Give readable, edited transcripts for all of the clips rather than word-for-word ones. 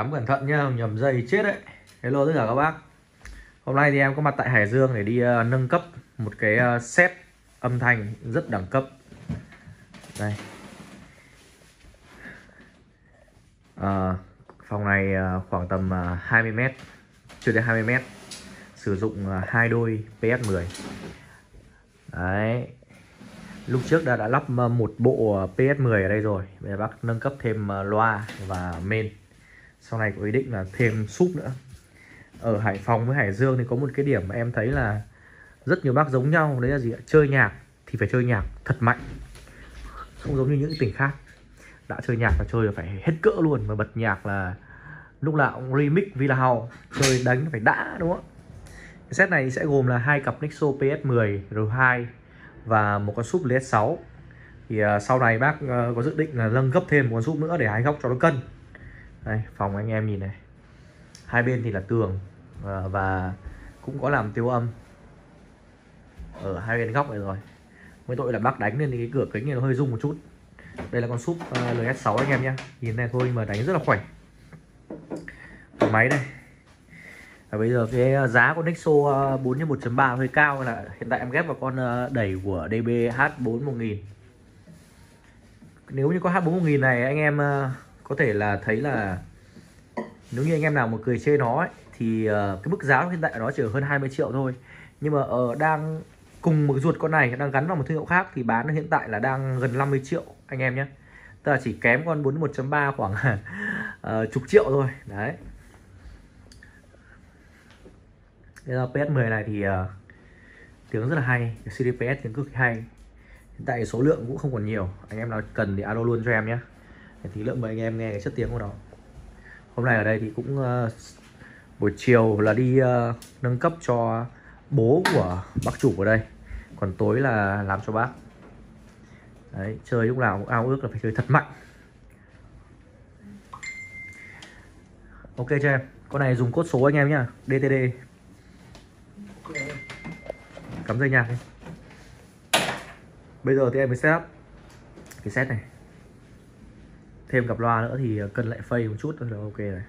cắm cẩn thận nhá, nhầm dây chết đấy. Hello tất cả các bác. Hôm nay thì em có mặt tại Hải Dương để đi nâng cấp một cái set âm thanh rất đẳng cấp. Đây. Phòng này khoảng tầm 20m, chưa đến 20m. Sử dụng hai đôi PS10. Đấy. Lúc trước đã lắp một bộ PS10 ở đây rồi. Bây giờ bác nâng cấp thêm loa và main. Sau này có ý định là thêm sub nữa. Ở Hải Phòng với Hải Dương thì có một cái điểm mà em thấy là rất nhiều bác giống nhau. Đấy là gì ạ? Chơi nhạc thì phải chơi nhạc thật mạnh, không giống như những tỉnh khác. Đã chơi nhạc là chơi phải hết cỡ luôn. Mà bật nhạc là lúc nào cũng remix Villa House. Chơi đánh phải đã, đúng không? Cái set này sẽ gồm là hai cặp Nexo PS10 R2 và một con sub LS6. Thì sau này bác có dự định là nâng cấp thêm một con sub nữa để hai góc cho nó cân. Đây, phòng anh em nhìn này, hai bên thì là tường và cũng có làm tiêu âm ở hai bên góc này rồi. Mới tội là bác đánh lên thì cái cửa kính này nó hơi rung một chút. Đây là con sub LS6 anh em nhé. Nhìn này thôi mà đánh rất là khỏe. Cái máy đây. Và bây giờ cái giá của Nexo 4x1.3 hơi cao, là hiện tại em ghép vào con đẩy của dbh4 1000. Nếu như có h4 1000 này anh em có thể là thấy là nếu như anh em nào mà cười chê nó ấy, thì cái mức giá hiện tại nó chỉ hơn 20 triệu thôi. Nhưng mà đang cùng một ruột con này đang gắn vào một thương hiệu khác thì bán hiện tại là đang gần 50 triệu anh em nhé. Tức là chỉ kém con 41.3 khoảng chục triệu thôi. Đấy. PS10 này thì tiếng rất là hay, CDPS tiếng cực kỳ hay. Hiện tại số lượng cũng không còn nhiều. Anh em nào cần thì alo luôn cho em nhé. Thì lượng mời anh em nghe cái chất tiếng của nó. Hôm nay ở đây thì cũng buổi chiều là đi nâng cấp cho bố của bác chủ ở đây. Còn tối là làm cho bác. Đấy, chơi lúc nào cũng ao ước là phải chơi thật mạnh. Ok cho em. Con này dùng cốt số anh em nhá, DTD. Cắm dây nhạc đi. Bây giờ thì em mới setup cái set này. Thêm cặp loa nữa thì cân lại phây một chút thôi là ok này.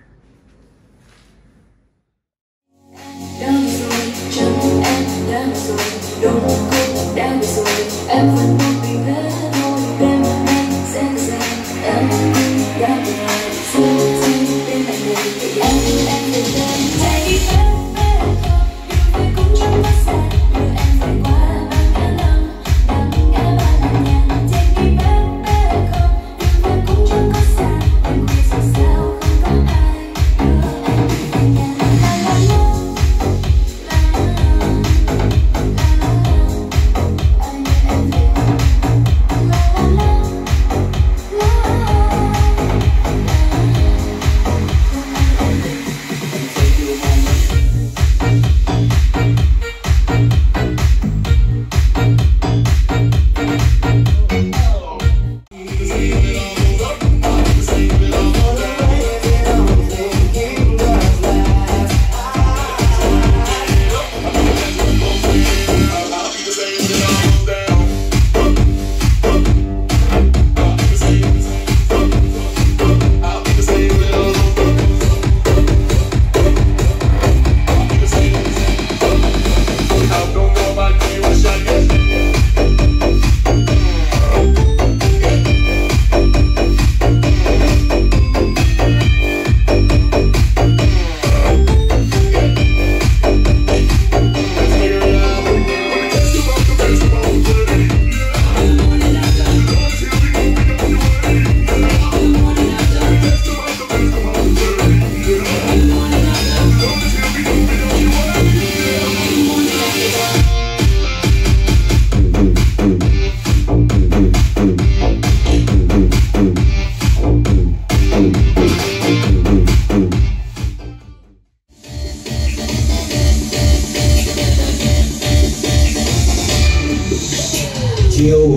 Chiều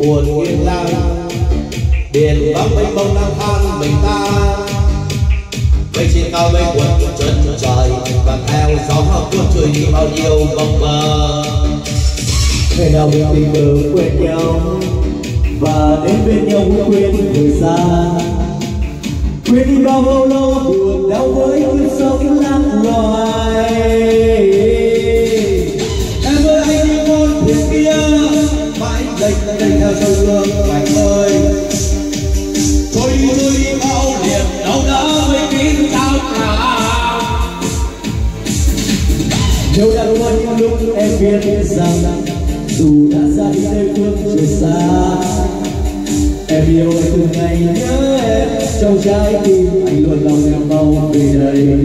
buồn yên lặng, biển vắng mênh mông lang thang mình ta. Mây trên cao mây cuộn chân trời và theo gió cuốn trôi đi bao nhiêu bông bờ. Ngày nào mình tình cờ quên nhau và đến bên nhau quên người xa. quên đi bao lâu lâu buồn đau với cơn sóng lắm loài. Em ơi anh yêu con thuyền kia mãi đành đành theo dòng sông anh ơi. Tôi đi bao điểm đâu đó với tiếng tao cả. Nếu đã quên những lúc em biết rằng dù đã ra đi tây phương trời xa, em yêu anh từ ngày nhớ em trong trái tim anh luôn lòng em mong về đây.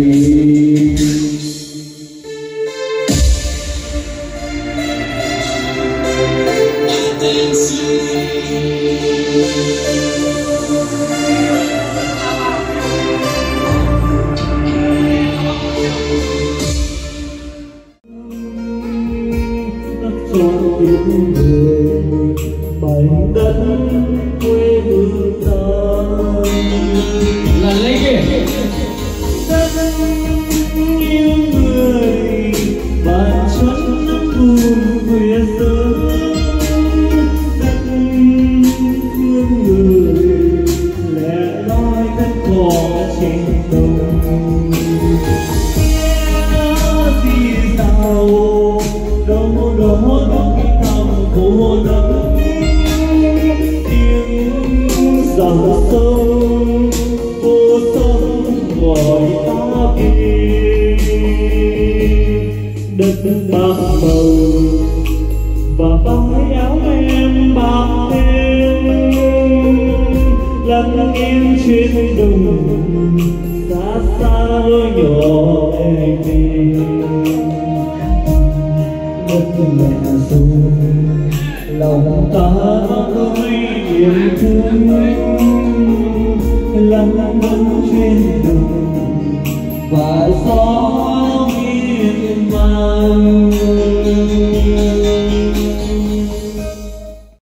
Hãy subscribe